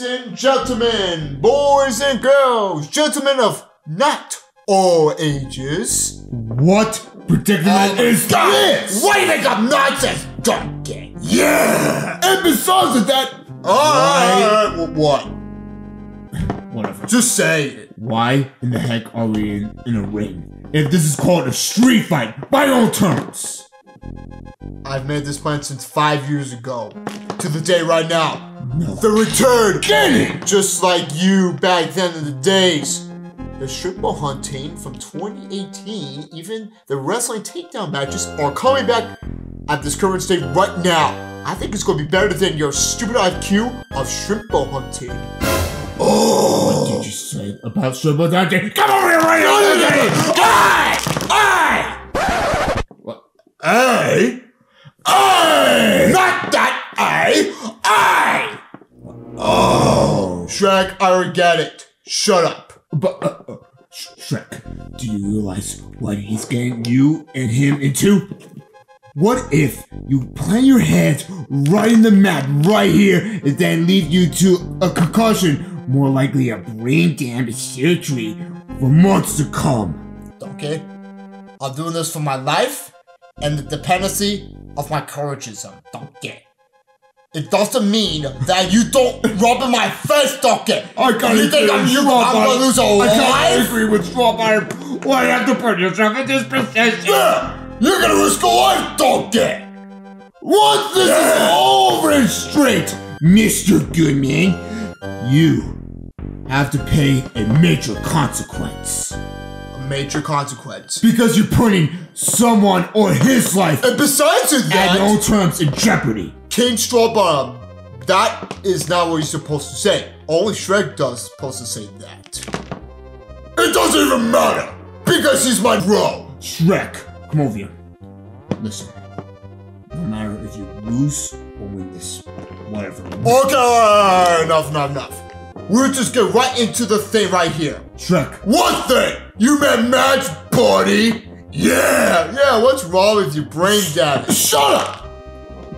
Ladies and gentlemen, boys and girls, gentlemen of not all ages. What predicament is this? Why do you think I'm nonsense dunking? Yeah! And besides of that, what? Whatever. Just say it. Why in the heck are we in a ring? If this is called a street fight, by all terms. I've made this plan since 5 years ago. To the day right now. No. The return. Get it! Just like you back then in the days. The strip ball hunting from 2018, even the wrestling takedown matches are coming back at this current state right now. I think it's going to be better than your stupid IQ of shrimp ball hunting. Oh! What did you say about shrimp ball hunting? Come over here right now! I! Not that I! Oh! Shrek, I already get it. Shut up. But, Shrek, do you realize what he's getting you and him into? What if you plant your head right in the map right here and then lead you to a concussion, more likely a brain damage surgery for months to come? Okay, I'm doing this for my life and the dependency of my courageism, donkey. It doesn't mean that you don't rub in my face, donkey. I can't agree with Rob. I can't agree with Rob. Why have to put yourself in this position? Yeah, you're gonna risk a life, donkey. Once this is over and straight, Mr. Goodman, you have to pay a major consequence. Major consequence. Because you're putting someone or his life and besides that, at all terms in jeopardy. King Strawbottom, that is not what you're supposed to say. Only Shrek does supposed to say that. It doesn't even matter because he's my bro. Shrek, come over here. Listen, no matter if you lose or win this, whatever. Okay, enough. We'll just get right into the thing right here. Shrek. One thing! You meant match party! Yeah, what's wrong with your brain damage? Shut up!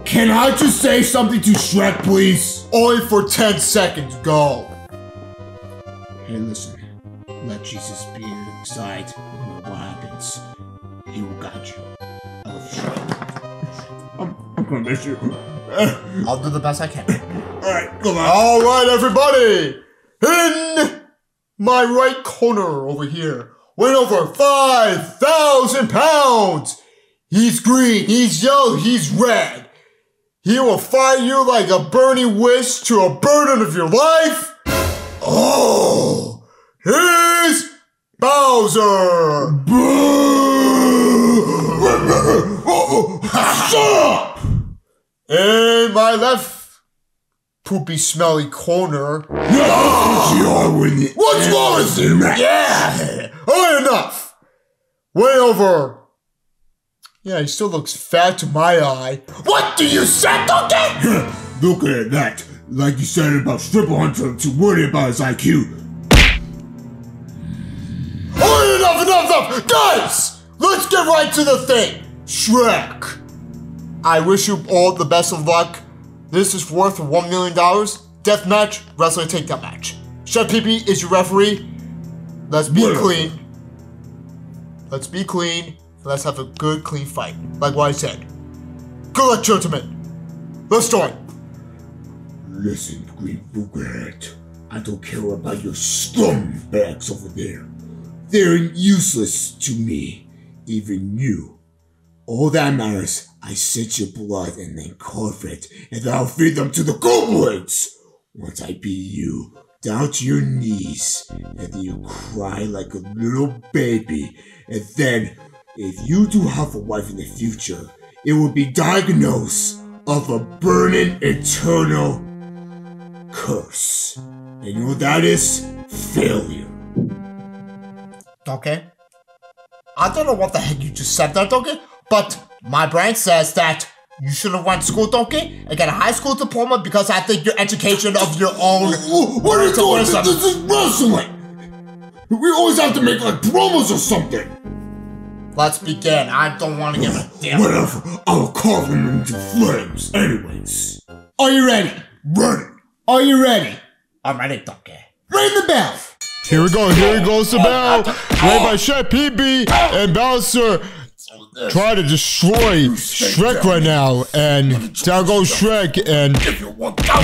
Can I just say something to Shrek, please? Only for 10 seconds, go. Hey, listen. Let Jesus be inside. No what happens. He will guide you. I love Shrek. I'm gonna miss you. I'll do the best I can. Alright, go on. Alright, everybody! In my right corner over here, went over 5,000 pounds! He's green, he's yellow, he's red. He will fire you like a burning wish to a burden of your life. Oh! He's Bowser! Boo! Shut up! In my left poopy smelly corner. What's wrong with you, man? Yeah! Oh, enough! Way over. Yeah, he still looks fat to my eye. What do you say, Donkey? Look at that. Like you said about Stripper Hunter to worry about his IQ. Oh, enough! Guys! Let's get right to the thing. Shrek. I wish you all the best of luck. This is worth $1 million. Deathmatch, wrestling takedown match. Chef PP is your referee. Let's be clean. Let's be clean. Let's have a good, clean fight. Like what I said. Good luck, gentlemen. Let's start. Listen, Green Bughead. I don't care about your scumbags over there. They're useless to me. Even you. All that matters, I set your blood and then cover it, and then I'll feed them to the goblins! Once I beat you, down to your knees, and then you cry like a little baby, and then, if you do have a wife in the future, it will be diagnosed of a burning eternal curse. And you know what that is? Failure. Okay. I don't know what the heck you just said that, okay? But my brain says that you should have went to school, donkey, and got a high school diploma because I think your education of your own. What are you doing? This is wrestling. We always have to make like promos or something. Let's begin. I don't want to give a damn. Whatever. I'll carve them into flames. Anyways, are you ready? Ready. Are you ready? already talking. Ring the bell. Here we go. Here goes the bell. Played by Chef PB and Bowser. Try to destroy Shrek right now, and down goes Shrek, and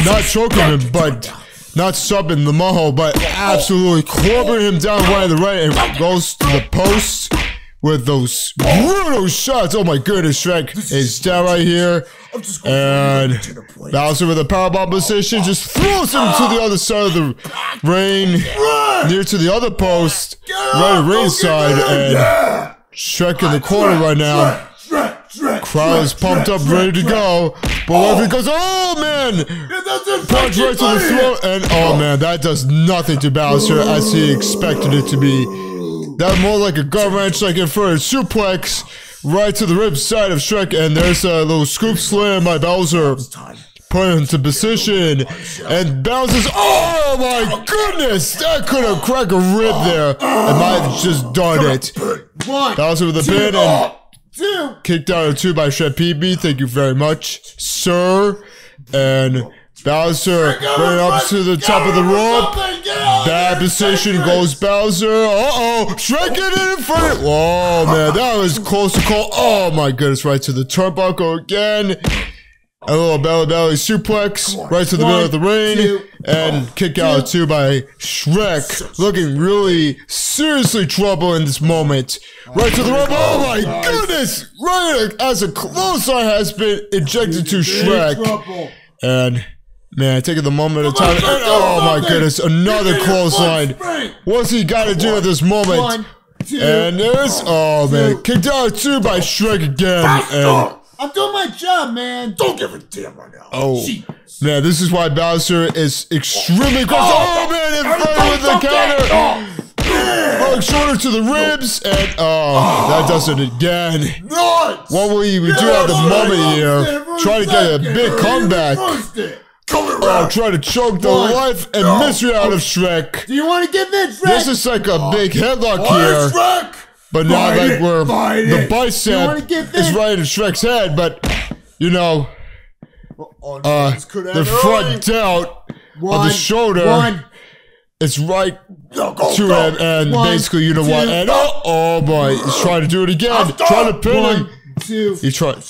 not choking him, but not subbing the moho, but absolutely clobbering him down right to the right, and goes to the post with those brutal shots. Oh my goodness, Shrek is down right here, and Bowser with a powerbomb position just throws him to the other side of the ring, near to the other post, right at ringside, and Shrek in the corner right now. Crowd is pumped up, ready to go. But Waluigi goes, oh man! Punch right to the throat, and oh man, that does nothing to Bowser as he expected it to be. That more like a gut wrench, like inverted suplex, right to the rib side of Shrek, and there's a little scoop slam by Bowser. Put him into position, and Bowser's, oh my goodness! That could have cracked a rib there, and might have just done it. Bowser with a pin, and kicked out of 2 by Chef PB. Thank you very much, sir. And Bowser going up to the top of the rope. Bad position goes Bowser. Uh-oh, Shrek it in front. Whoa, man, that was close to call. Oh my goodness, right to the turnbuckle again. A little belly suplex right to the middle of the ring, and kick out 2 by Shrek, looking really seriously troubled in this moment. Right to the rope. Oh my goodness! Right as a close eye has been ejected to Shrek, and man, taking the moment of time. And oh my goodness! Another close line. What's he got to do at this moment? And there's oh man, kicked out 2 by Shrek again. And I'm doing my job, man. Don't give a damn right now. Oh, man, this is why Bowser is extremely close. Oh, man, in front with the counter. Broke shoulder to the ribs, and oh, that does it again. What will we do at the moment here? Try to get a big comeback. Oh, try to choke the life and misery out of Shrek. Do you want to get this, Shrek? This is like a big headlock here. Shrek? But now that we're the bicep is right in Shrek's head, but you know, the front delt of the shoulder is right to him, and basically you know what? And oh boy, he's trying to do it again, trying to pin him. He tried.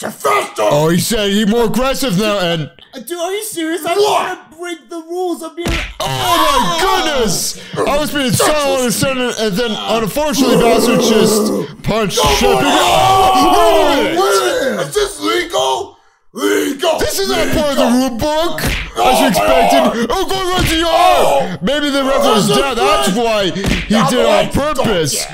Oh, he said he's more aggressive now, and dude, are you serious? I'm gonna break the rules of being. Oh my goodness! I was being silent, and then unfortunately, Bowser just punched Shrek. Oh, is this legal? Legal. This is not part of the rule book, as you expected. Oh, going right to your arm. Maybe the ref was down. That's why he did it on purpose.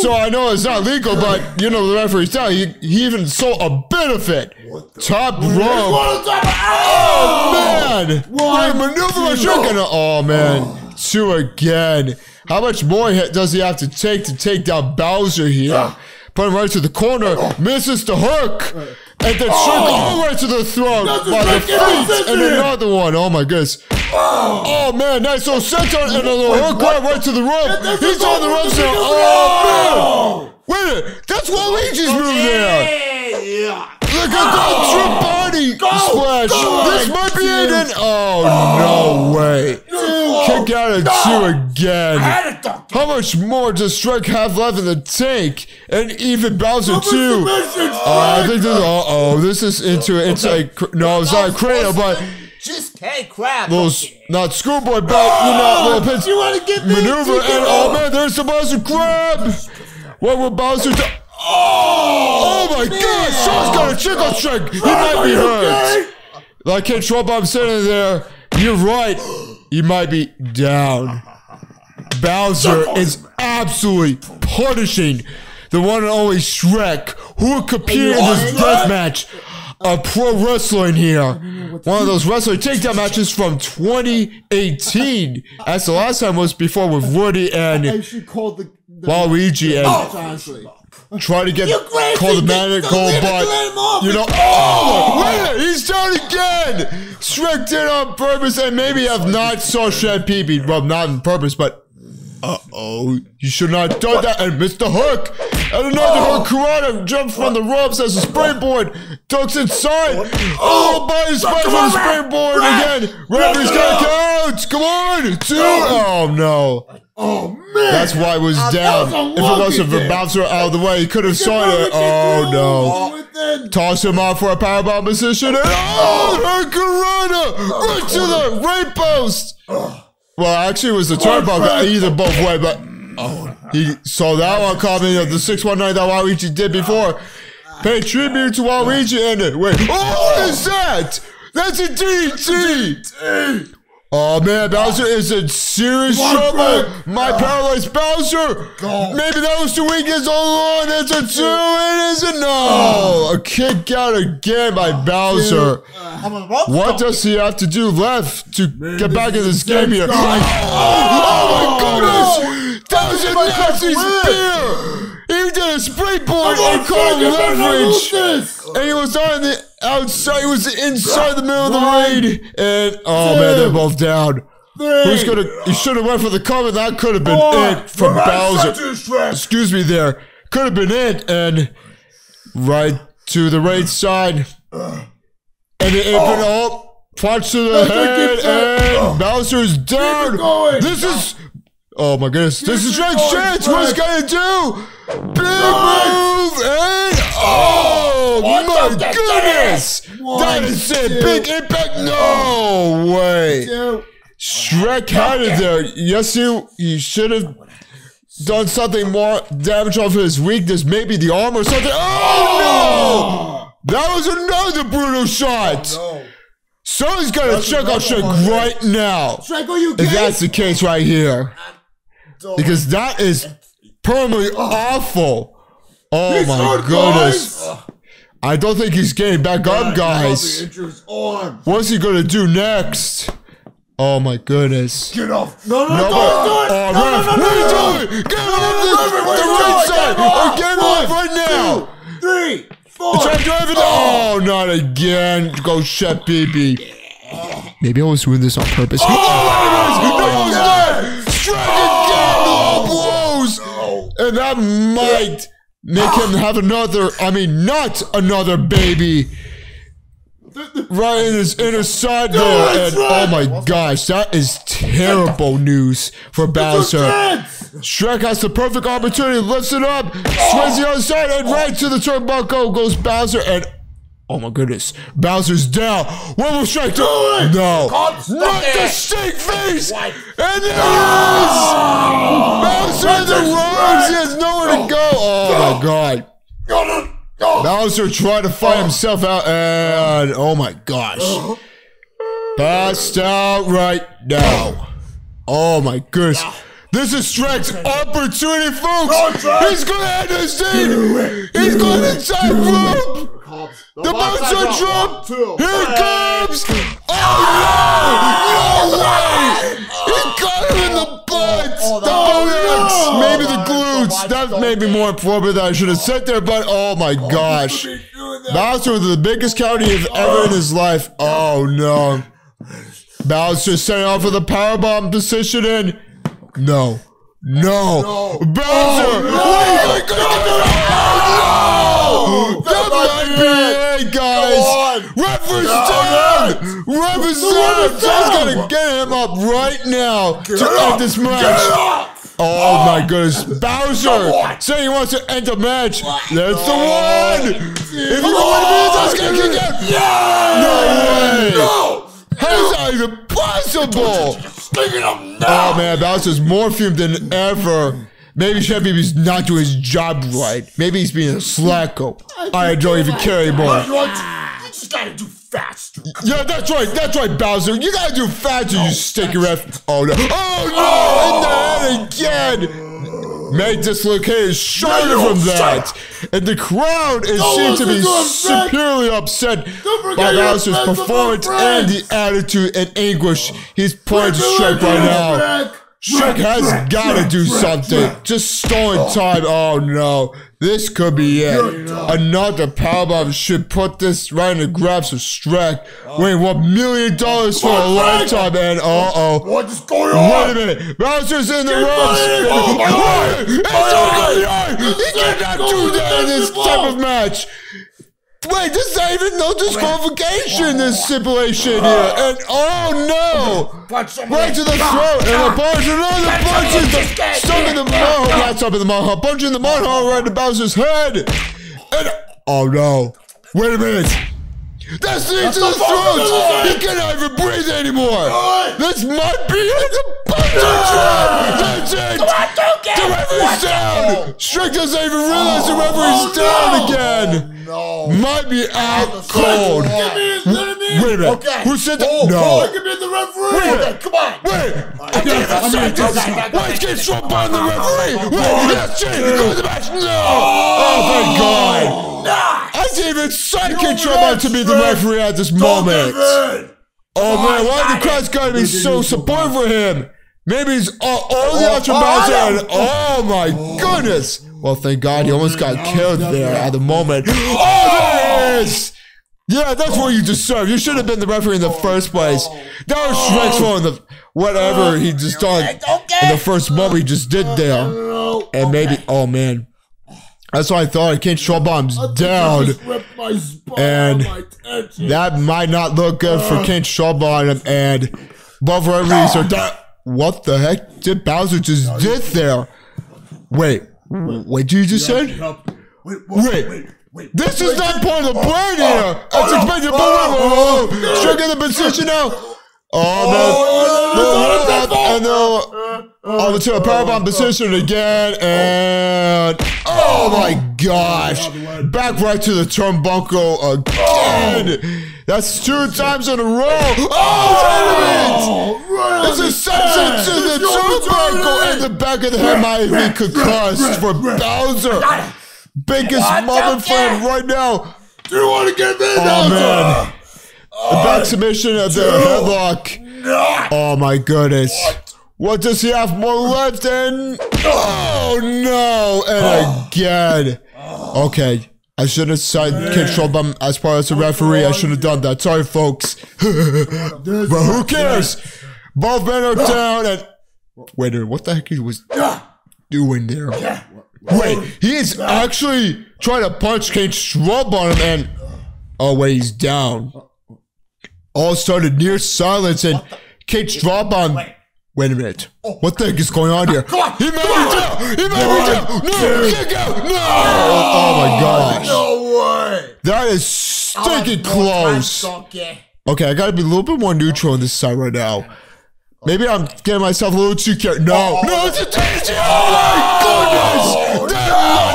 So I know it's not legal, but you know the referee's down. He even saw a bit of it. Top rope. Oh man! Oh man! 2 again. How much more does he have to take down Bowser here? Put him right to the corner. Misses the hook. And then all right to the throat by the feet, and another one. Oh my goodness. Oh man, nice little center and a little hook right to the rope. He's on the rope now. Oh man! Wait a minute, that's Waluigi's move there. Look at that trip body splash. This might be it. And oh no way. Kick out at 2 again. How much more does Shrek have left in the tank? And even Bowser too. I think this. This is into it. It's like no, it's not a cradle, but just hey crap. Not schoolboy, but you know, little pitch maneuver. And oh man, there's the Bowser grab. What will Bowser do? Oh my God! Shark's got a chick on Shrek. He might be hurt. I can't trump. I'm sitting there. You're right. He might be down. Bowser is absolutely punishing the one and only Shrek, who competed in this deathmatch of pro wrestling here. One of those wrestling takedown matches from 2018. As the last time was before with Woody and Waluigi, and try to get called the magic goal, but you know, man, he's down again. Shrek did on purpose, and maybe I've not saw Chef PB. Well, not on purpose, but you should not have done that. And Mr. Hook And another karate jumps from the ropes as a springboard, ducks inside. Oh, body spikes on the springboard again. Referee's got counts. Come on. Two. Oh, no. Oh, man. That's why it was down. If it wasn't for Bouncer out of the way, he could have saw it. Oh, no. Toss him out for a powerbomb position. And oh, Hurricane right to the right post. Well, actually, it was the turnbuckle. Either both way, but he saw that one coming of the 619 that Waluigi did before. Pay tribute to Waluigi and it. Wait, what is that? That's a DDT. Oh man, Bowser is in serious trouble. My paralyzed Bowser. Maybe that was the weakest all along. It's a two. It isn't. No, a kick out again by Bowser. What does he have to do left to get back in this game here? Oh my goodness! That was a nasty spear! He did a springboard and called leverage! And he was on the outside, he was inside the middle of the ring! And oh man, they're both down. Who's gonna, he should have went for the cover, that could have been it for Bowser. Excuse me there. Could have been it, and right to the right side. And it opened up. Punch to the head, and Bowser's down! This is... Oh my goodness, this is Shrek's chance! What's he gonna do? Big move and oh my goodness! That is it! Big impact! No way! Shrek had it there. Yes, you should have done something more damage off his weakness, maybe the arm or something. Oh no! That was another brutal shot! Someone's gotta check out Shrek right now! Shrek, are you okay? If that's the case right here. Because that is permanently awful. Oh my goodness. I don't think he's getting back up, guys. What's he gonna do next? Oh my goodness. Get off. No, no, no. What are you doing? Get off the right side. Or get off right now. 3, 4. Oh, not again. Go shut, baby. Maybe I was doing this on purpose. Oh, no, and that might make him have another, I mean, not another baby. Right in his inner side there. And oh my gosh, that is terrible news for Bowser. Shrek has the perfect opportunity, lifts it up, swings the other side, and right to the turnbuckle goes Bowser. And oh my goodness, Bowser's down. What will Shrek do? No. Not the shake face! What? And there it is! Bowser in the ropes! He has nowhere to go! Oh my god. Bowser tried to fight himself out and... Oh my gosh. Passed out right now. Oh my goodness. This is Shrek's opportunity, folks! He's gonna end this scene! He's going inside rope! The Bowser drop! Here it comes! Oh no! No way! He got him in the butt! The buttocks! Maybe the glutes! That may be more appropriate that I should have said there, but oh my gosh. Bowser with the biggest counter he's ever in his life. Oh no. Bowser setting off with a powerbomb position in. No. No. Bowser! Oh no! That might be it, guys! Referee's down! Referee's down! Just gotta get him up right now to end this match! Oh my goodness, Bowser saying he wants to end the match! That's the one! If you want to be in this, that's gonna kick out! No way! How is that even possible? Oh man, Bowser's more fumed than ever. Maybe Chef Baby's not doing his job right. Maybe he's being a slacko. I don't even care anymore. You just gotta do faster. Yeah, that's right, Bowser. You gotta do faster, you sticky ref. Oh no. Oh no! In the head again! Meg dislocated his shoulder from that. And the crowd is seen to be superiorly upset by Bowser's performance and the attitude and anguish he's playing to Shrek right now. Shrek has got to do something. Just stalling time. Oh, no. This could be it. Another powerbomb should put this right in the grasp of Shrek. Wait, $1 million for a lifetime, man. Uh-oh. What is going on? Wait a minute. Bowser's in the ropes. Oh, my God. It's over. He cannot do that in this type of match. Wait, this is not even no disqualification, this stipulation here. And oh no! Right to the throat and a punch, another punch is stuck in the mouth. That's up in the mouth. Punch in the mouth right to Bowser's head. And oh no. Wait a minute. That's the end to the throat! He cannot even breathe anymore! This might be it! That's it! The referee's down! Shrek doesn't even realize the referee's down again! Might be out cold! Wait a minute! Who said that? No! Wait! Come on! Wait! Why is getting struck by the referee? Wait! That's it! Go to the match! No! Oh my God! I didn't even psych-control to be the referee at this moment. Oh man, why the crowd's gotta be so supportive for him? Maybe he's all the ultra Bowser and oh my goodness. Well, thank God he almost got killed there at the moment. Oh, there it is! Yeah, that's what you deserve. You should have been the referee in the first place. That was Shrek's fault in the whatever he just done in the first moment he just did there. And maybe, oh man. That's what I thought. I can't show bombs down, and that might not look good for King Shawbon and both referees are done. What the heck did Bowser just did there? Wait, what did you just say? Wait, this is not part of the plan here. That's expected. Shrek in the position now. Oh man! Oh, the powerbomb position again, and oh my gosh! Back right to the turnbuckle again. That's 2 times in a row. Oh, there's a sunset to the turnbuckle, and the back of the head might be concussed for Bowser. Biggest moment for him right now. Do you want to get this? Oh man! The back submission of the headlock. Oh my goodness. What does he have more left in? Oh no! And again. Okay, I shouldn't have controlled them as part of the referee. I shouldn't have done that. Sorry, folks. But who cares? Both men are down. And wait a minute, what the heck he was doing there? Wait, he is actually trying to punch King Shrub on him, and oh wait, he's down. All started near silence, and King Shrub on. Wait a minute. What the heck is going on here? He might be down! He might be down! No! He can't go! No! Oh my gosh. No way! That is stinking close. Okay, I gotta be a little bit more neutral on this side right now. Maybe I'm getting myself a little too careful. No! No! It's a danger! Oh my goodness! That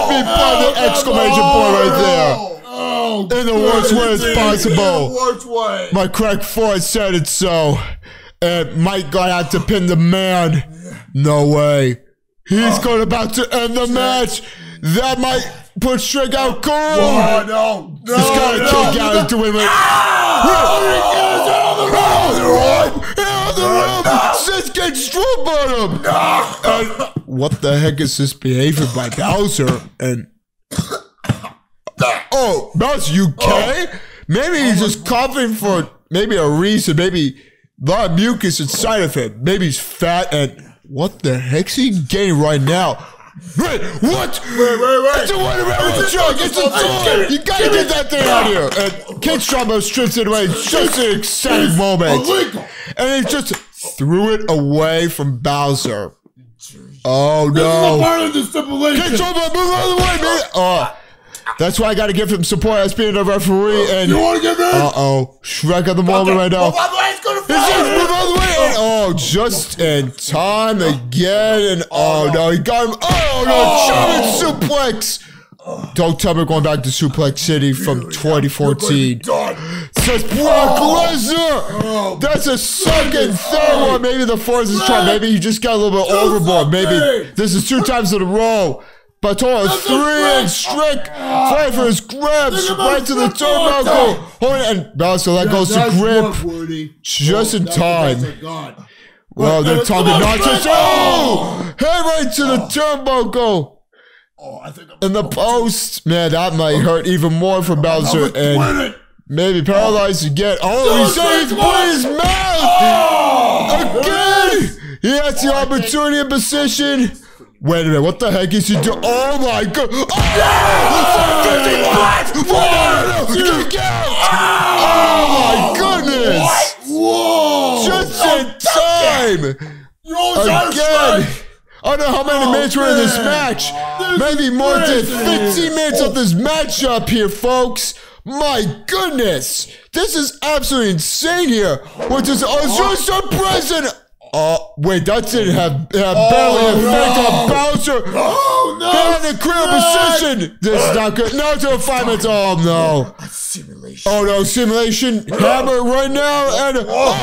might be by the exclamation point right there. In the worst way as possible. My crack foot said it so. And Mike got out to pin the man. No way. He's going about to end the match. That might put Shrek out cold. He's got to kick out into him. Seth gets strong on him. And what the heck is this behavior by Bowser? And oh, Bowser, you okay? Maybe he's just coughing for maybe a reason. Maybe a lot of mucus inside of him. Maybe he's fat and what the heck's he getting right now? Wait, what? Wait. It's a one-around joke. It's a door. You gotta get that thing out here. And King Strombo strips it away. Just an exciting moment. And he just threw it away from Bowser. Oh no. King Strombo, move out of the way, man. That's why I gotta give him support as being a referee. And uh-oh, Shrek at the moment right now. Oh, just in time again. And oh no, he got him. Oh no, German suplex. Don't tell me going back to Suplex City from 2014. Says Brock Lesnar. That's a second, third one. Maybe the fourth is trying. Maybe he just got a little bit overboard. Maybe this is 2 times in a row. Baton, 3 and Shrek, fight for his grabs, right to the turnbuckle. Hold it, and Bowser goes to grip, just in time. Well, they're talking nonsense. Oh, head right to the turnbuckle. Oh, I think I'm in the post. Man, that might hurt even more for Bowser. And maybe paralyzed again. Oh, he saved by his mouth. Again. He has the opportunity and position. Wait a minute, what the heck is he doing? Oh my god! Oh no! Oh my goodness! What? Whoa! Just in time! Again! I don't know how many minutes we're in this match! Maybe more than 15 minutes of this matchup here, folks! My goodness! This is absolutely insane here! What is Azure present? Wait, that didn't have barely an effect on Bowser. Oh, no! They're in a critical position! This is not good. Now to a 5 minutes. Oh, no. Oh, no, simulation. Hammer right now, and... Oh,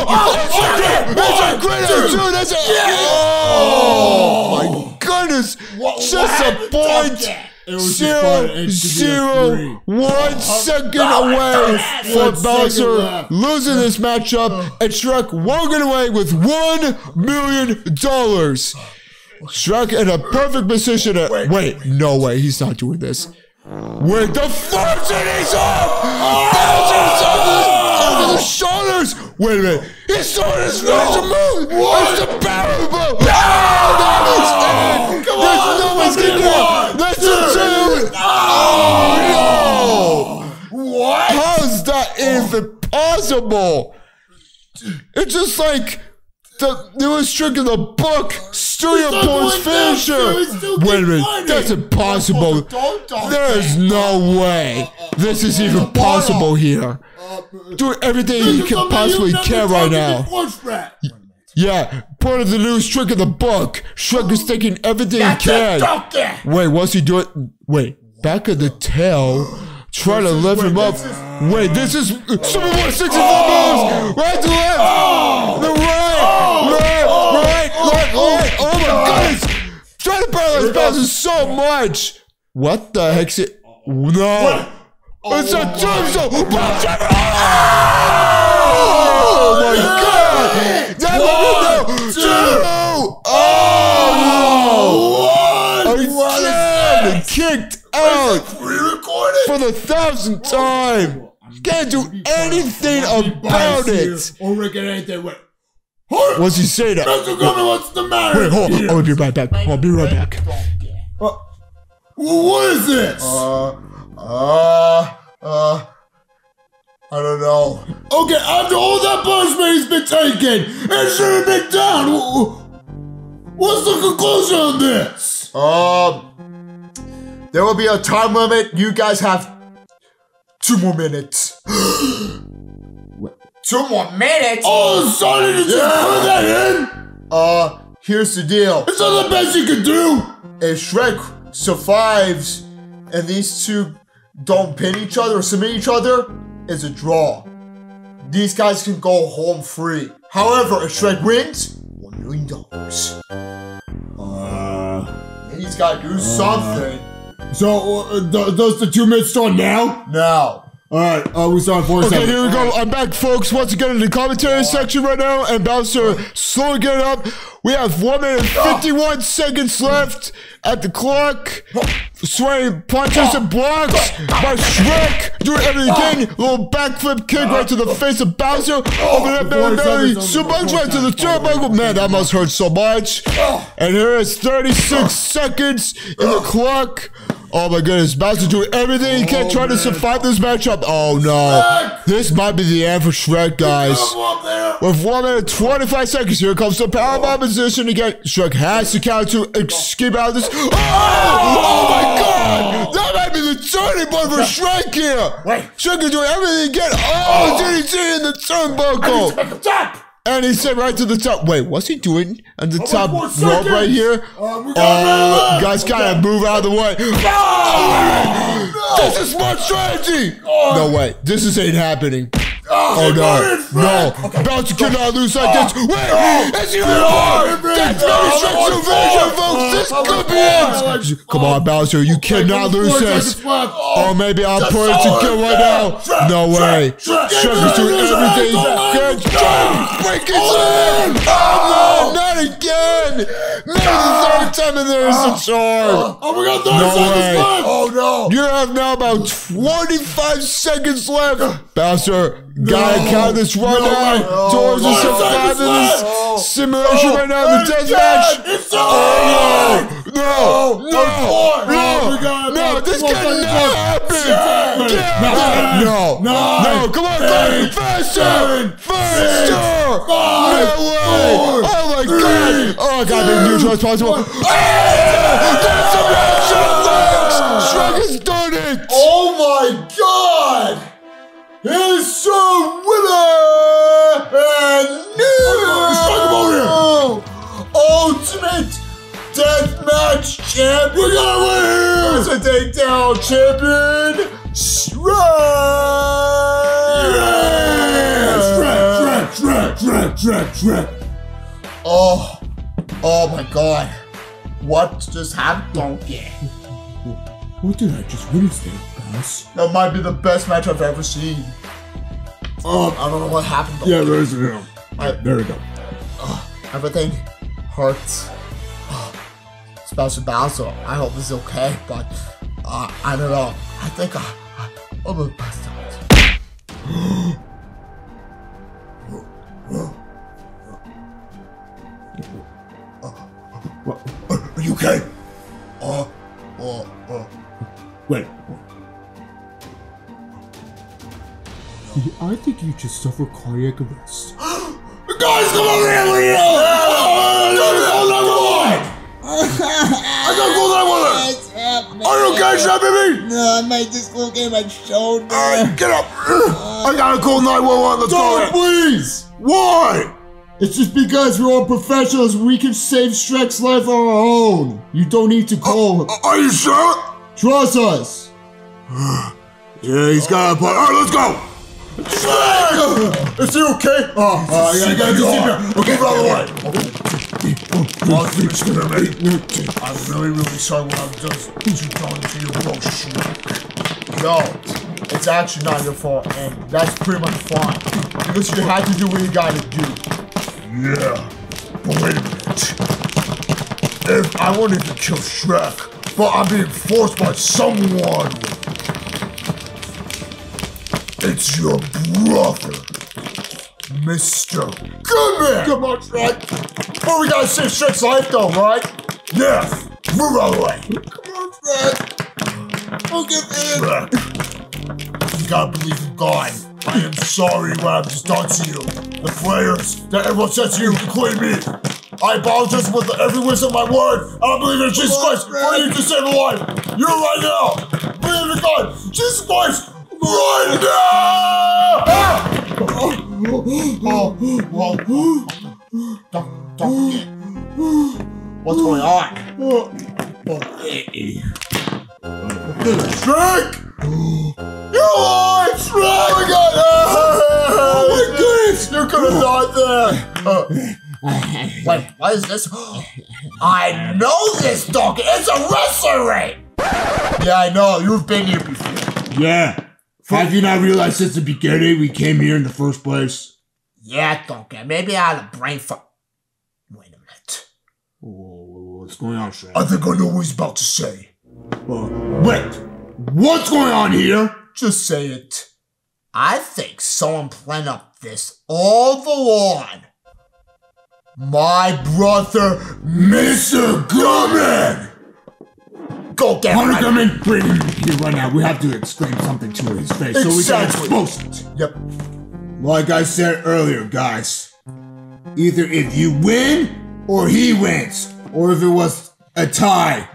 it's a critical, too! Oh, my goodness! Just a point! 0.001 second away for Bowser losing this matchup, and Shrek walking away with $1 million. Shrek in a perfect position. Wait, no way, he's not doing this. Wait, the fortune is off. Bowser's over the shoulders. Wait a minute, he's doing his special move. It's the barrel move. That is it. There's no one's getting out. Oh no! What? How's that even possible? It's just like the newest trick in the book, Studio Point's finisher. Wait a minute, that's impossible. There is no way this is even possible here. Do everything you can possibly can right now. Yeah, part of the newest trick in the book. Shrek is taking everything he can. Wait, what's he doing? Wait, back of the tail, trying to lift him up. Wait, this is Super 164 moves! Right to left! The right! Oh my goodness! Trying to paralyze Bowser so much! What the heck is it? No! It's a tombstone! Oh my god! Again, kicked out for the 1,000th time. Can't do anything about it. What's he saying? Wait, hold on. I'll be right back. What is this? I don't know. Okay, after all that punishment he's been taking, it should have been done. What's the conclusion on this? There will be a time limit. You guys have 2 more minutes. 2 more minutes? All of a sudden, did you put that in? Here's the deal. It's not the best you can do. If Shrek survives and these two don't pin each other or submit each other, is a draw. These guys can go home free. However, if Shrek wins, $1 million. He's gotta do something. So, does the 2 minutes start now? No. Alright, we start 4 seconds. Okay, here we go. I'm back, folks. Once again in the commentary section right now, and Bowser slowly getting up. We have 1 minute 51 seconds left at the clock. Swaying punches and blocks by Shrek. Doing everything again. Little backflip kick right to the face of Bowser. Open up and super right to the turnbuckle. Man, that must hurt so much. And here is 36 seconds in the clock. Oh my goodness, Bowser doing everything he can try to survive this matchup. Oh no. Shrek! This might be the end for Shrek, guys. With 1 minute 25 seconds, here comes the powerbomb position again. Shrek has to count to escape out of this. Oh! Oh my god! That might be the turning point for Shrek here. Wait. Shrek is doing everything again. Oh, DDT in the turnbuckle. And he said right to the top. Wait, what's he doing at the top rope right here? Guys gotta move out of the way. This is smart strategy. No way. This is ain't happening. Oh no. No. Bowser cannot lose like this. Wait, it's your arm. That's very structural vision, folks. This could be it. Come on, Bowser. You cannot lose this. Oh, maybe I'll put it to kill right now. No way. Shrek is doing everything. Break his leg. Oh no, not not again! Maybe the third time and there is a charm! Oh my god, third time is left! Oh no! You have now about 25 seconds left! Bowser, gotta count this right now! Doors are surviving this simulation right now in the deathmatch! It's over! No! This cannot happen! No! Come on, Glenn! Faster! Oh my god, the neutral as possible. That's a match! Shrek has done it! Oh my god! He's a winner! And new! Ultimate Deathmatch Champion! We got a winner! It's a takedown champion, Shrek! Yeah! Shrek! Oh my god. What just happened here? What did I just witness there, guys? That might be the best match I've ever seen. I don't know what happened. Yeah, there is a there we go. Everything hurts. Special Bowser, I hope this is okay, but I don't know. I think I'm the best out. Are you okay? Wait. I think you just suffered cardiac arrest. Guys, come over here! I got full time with it! Are you okay, Shrek, baby? No, I might just look at my shoulder. Get up! I gotta call 911. Let's go! Don't, please! Why? It's just because we're all professionals, we can save Shrek's life on our own. You don't need to call him. Are you sure? Trust us. Yeah, he's got a point. All right, let's go. Shrek! Is he okay? I gotta do CPR. Okay, by the way. I'm really sorry what I've done to you, bro, Shrek. No, it's actually not your fault, and that's pretty much fine. Because you had to do what you gotta do. Yeah, but wait a minute. If I wanted to kill Shrek, but I'm being forced by someone, it's your brother, Mr. Goodman! Come on, Shrek! But we gotta save Shrek's life though, right? Yeah, move out of the way. Come on, Shrek! I'll get in! Shrek, you gotta believe in God. I am sorry what I've just done to you. The players that everyone said to you, including me. I apologize for every word of my word. I don't believe in Jesus Christ. What are you to save a life? You're right now. Believe in God. Jesus Christ. Right now. What's going on? Shrek! You're alive, Shrek! Oh my god! Oh my goodness! You could have died there! Wait, what is this? I know this donkey! It's a wrestling! Yeah, I know. You've been here before. Yeah. Have you not realized since the beginning we came here in the first place? Yeah, donkey. Maybe I had a brain fart. Wait a minute. What's going on, Shrek? I think I know what he's about to say. Wait! What's going on here? Just say it. I think someone planned up this all the lawn. My brother, Mr. Goodman! Go get him! Goodman, bring him here right now. We have to exclaim something to his face so we can expose it. Yep. Like I said earlier, guys, either if you win or he wins, or if it was a tie,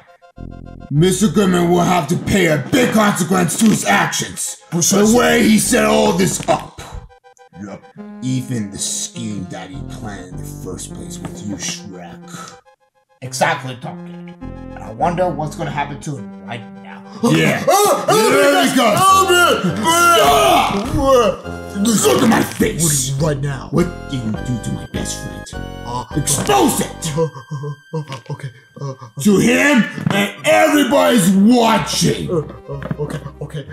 Mr. Goodman will have to pay a big consequence to his actions. Precisely. The way he set all this up. Yep. Even the scheme that he planned in the first place with you, Shrek. Exactly, Donkey. And I wonder what's gonna happen to him right now. Yeah. There he goes. Look at my face. What do you right now? What did you do to my best friend? Expose it! Okay. To him and everybody's watching! Okay.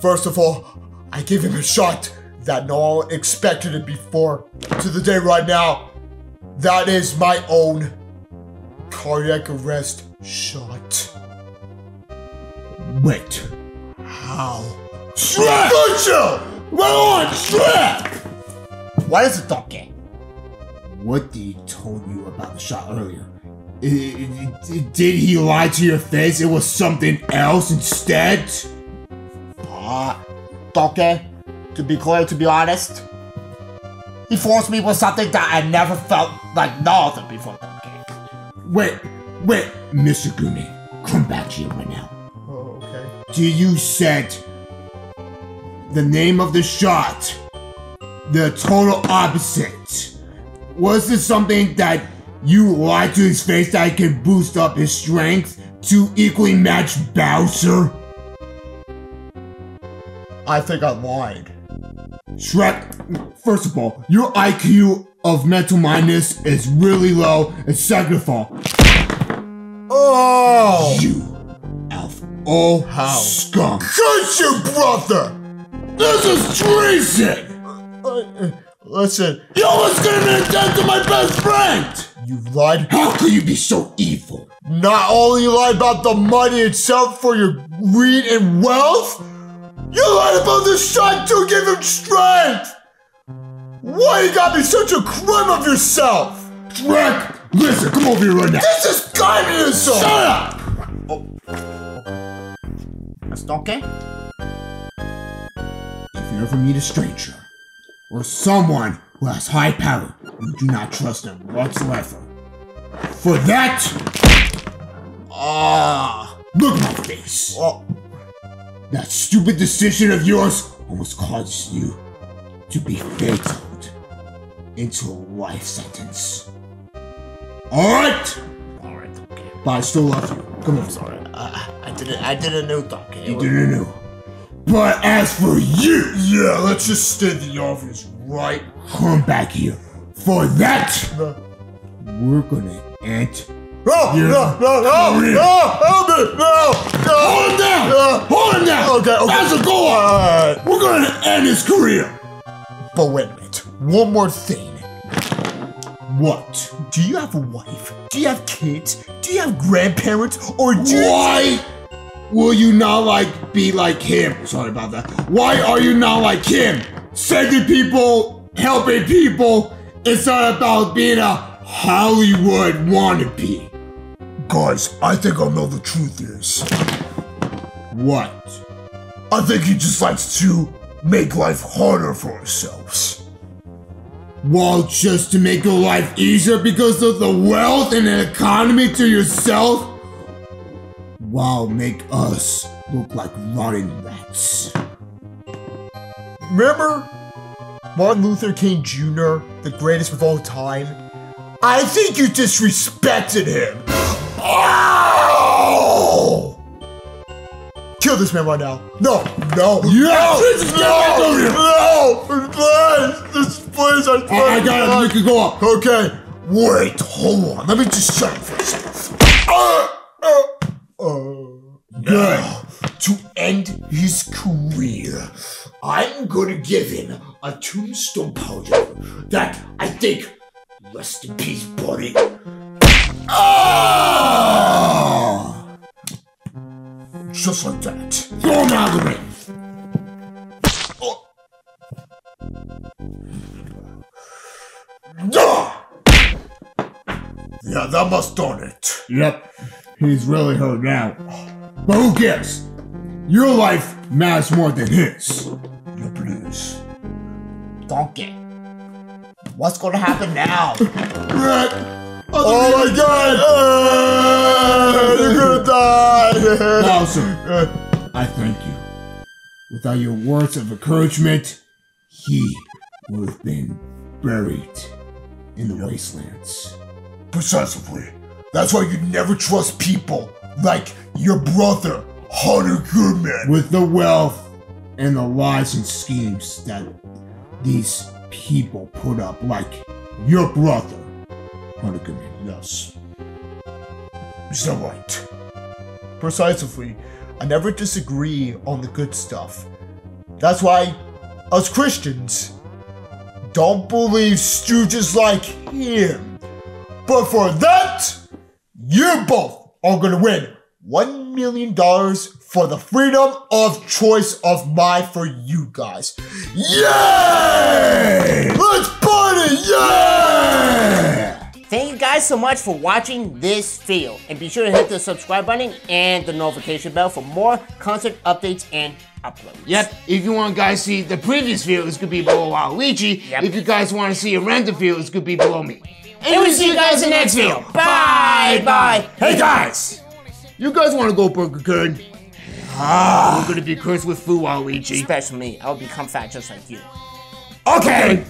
First of all, I gave him a shot that no one expected it before. To the day right now, That is my own cardiac arrest shot. Wait. How? Shrek! Gotcha! We're on Shrek! Why is it talking? What did he tell you about the shot earlier? Did he lie to your face? It was something else instead? Donkey, to be clear, to be honest, he forced me with something that I never felt like nothing before, Donkey. Wait, Mr. Gumi, come back here right now. Oh, okay. Do you said the name of the shot, the total opposite. Was this something that you lied to his face that he can boost up his strength to equally match Bowser? I think I lied. Shrek, first of all, your IQ of mental mindness is really low, and second of all, oh, you alpha, oh, how scum. Curse you, brother! This is treason! Listen, you almost gave me a death to my best friend! You lied? How could you be so evil? Not only lied about the money itself for your greed and wealth, you lied about the shot to give him strength! Why you gotta be such a crumb of yourself? Shrek, listen, come over here right now. This is communism! Shut up! Oh. That's okay? If you ever meet a stranger, or someone who has high power, you do not trust them whatsoever. For that... look at my face! Oh. That stupid decision of yours almost caused you to be fataled into a life sentence. Alright? Alright, okay. But I still love you. Come on. I'm sorry. I didn't know, Donkey. You didn't know. But as for you, yeah, let's just stay in the office, right? Come back here. For that, we're gonna end. No, no, no, no, no, help me, no, no. Hold him down, hold him down. Okay, okay. That's a goal. We're gonna end his career. But wait a minute, one more thing. What? Do you have a wife? Do you have kids? Do you have grandparents? Or do you- Why will you not be like him? Sorry about that. Why are you not like him? Saving people, helping people. It's not about being a Hollywood wannabe. Guys, I think I know the truth is. What? I think he just likes to make life harder for ourselves. Well, just to make your life easier because of the wealth and the economy to yourself? Wow, make us look like rotten rats. Remember Martin Luther King Jr., the greatest of all time? I think you disrespected him. Oh! Kill this man right now. No, no, no, please, please, I swear. I got it, you can go up. Okay, wait, hold on. Let me just shut up for a second. Now, to end his career, I'm gonna give him a tombstone powder that I think, rest in peace, buddy. Oh! Just like that. Throw him out of the ring. Yeah, that must done it. Yep. He's really hurt now. But who cares? Your life matters more than his. Your blues. Donkey. What's gonna happen now? Oh my god! You're gonna die! Bowser, I thank you. Without your words of encouragement, he would have been buried in the wastelands. Precisely. That's why you never trust people like your brother, Hunter Goodman. With the wealth and the lies and schemes that these people put up, like your brother, Hunter Goodman. Yes. Is that right? Precisely. I never disagree on the good stuff. That's why us Christians don't believe stooges like him But for that, you both are gonna win $1 million for the freedom of choice of mine for you guys. Yay! Let's party! Yay! Thank you guys so much for watching this video. And be sure to hit the subscribe button and the notification bell for more concert updates and uploads. Yep, if you want guys to see the previous video, it's gonna be below Waluigi. Yep. If you guys want to see a random video, it's gonna be below me. And we'll see you guys in the next video. Bye, bye. Hey guys! You guys want to go burger good? We're gonna be cursed with food, Waluigi. Especially me. I'll become fat just like you. Okay!